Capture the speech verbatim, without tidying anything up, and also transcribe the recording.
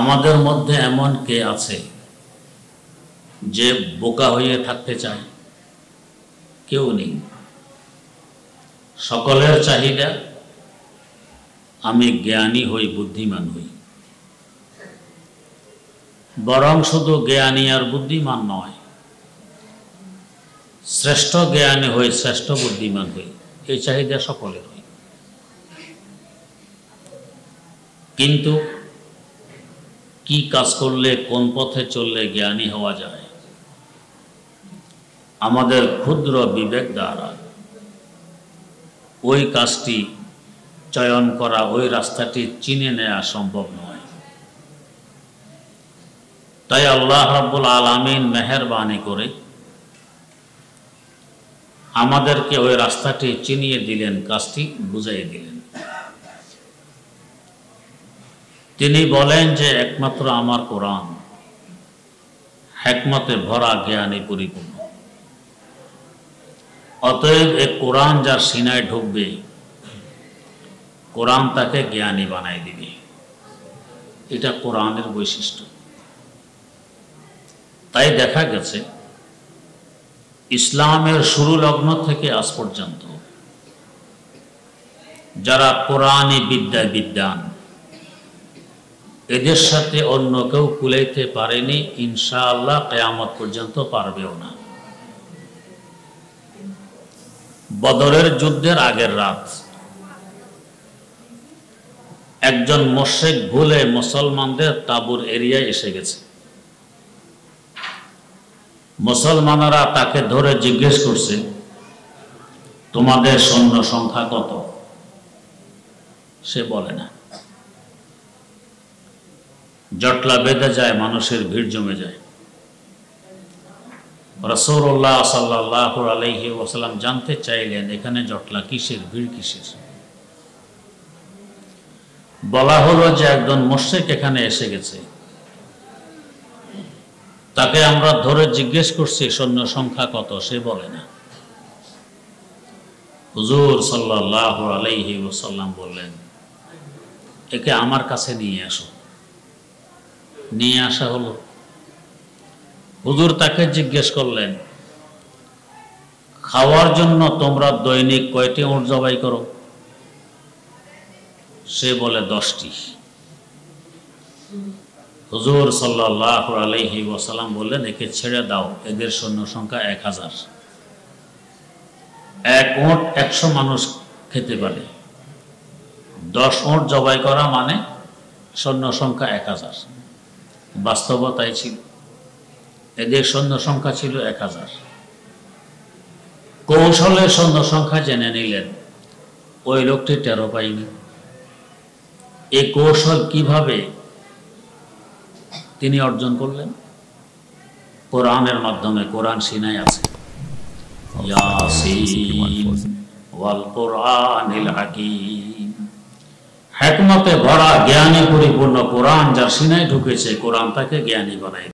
आमादेर मध्य एमन के आछे जे बोका हुए थाकते चाय केउ नेই। सकलेर चाहिदा आमी ज्ञानी हई बुद्धिमान हई, बरং शुधु ज्ञानी और बुद्धिमान नय, श्रेष्ठ ज्ञानी हई श्रेष्ठ बुद्धिमान हई, ये चाहिदा सकलेर। किन्तु की काज करले कोन पथे चलले ज्ञानी हवा जाए आमादेर क्षुद्र विवेक द्वारा ओई काजटी चयन करा ओई रास्ताटी चिने नेওয়া सम्भव नय। ताई आल्लाह रब्बुल आलामीन मेहरबानी करे आमादेरके ओई रास्ताटी चिनिये दिलेन, काजटी बुझाइये दिलेन। तिनी बोलें जे एकमात्र आमार कुरान हिकमते भरा ज्ञानी परिपूर्ण। अतएव एक कुरान जार सीनाय ढुकबे कुरान ताके ज्ञानी बनाई दिबे, एटा कुरानेर वैशिष्ट्य। ताई देखा गेछे इस्लामेर शुरू लग्न थेके आज पर्यन्त जारा कुरानी विद्या विद्वान এদের সাথে অন্য কেউ কুলাইতে পারেনি, ইনশাআল্লাহ কিয়ামত পর্যন্ত পারবেও না। বদরের যুদ্ধের আগের রাত একজন মুশরিক ভুলে মুসলমানদের তাবুর এরিয়ায় এসে গেছে। মুসলমানরা তাকে ধরে জিজ্ঞেস করছে, তোমাদের সৈন্য সংখ্যা কত? সে বলে না। जटला बेधे जाए, मानुषेर भीड़ जमे जाए। रसूलुल्लाह सल्लल्लाहु अलैहि वसल्लम जानते चाइलेन एखाने जटला किसेर भीड़ किसेर। बला हलो जे एकजन मुशरिक एखाने एसे गेछे, ताके आमरा धरे जिज्ञेस करछि सैन्य संख्या कत, से बोले ना। हुजूर सल्लल्लाहु अलैहि वसल्लम बोललेन, एके आमार काछे निये आसो। নিয়ে আসা হলো। হুজুর তাকে জিজ্ঞেস করলেন, খাওয়ার জন্য তোমরা দৈনিক কয়টি উট জবাই করো? সে বলে দশটি। হুজুর সাল্লাল্লাহু আলাইহি ওয়াসাল্লাম বললেন, একে ছেড়ে দাও, এদের সৈন্য সংখ্যা এক হাজার, এক উট একশো মানুষ খেতে পারে। দশ উট জবাই করা মানে সৈন্য সংখ্যা এক হাজার। বাস্তবতায় ছিল এদের সৈন্য সংখ্যা ছিল এক হাজার। কৌশলে সৈন্য সংখ্যা জেনে নিলেন, ওই লোকটি টেরো পায়নি। এই কৌশল কিভাবে তিনি অর্জন করলেন? কোরআনের মাধ্যমে। কোরআন সিনাই আছে, ইয়াসিন ওয়াল কোরআনিল হাকীম, हिकमते भरा ज्ञानी परिपूर्ण कुरान जार सीनाय ढुकेছে, कुरान ताके ज्ञानी बनाई।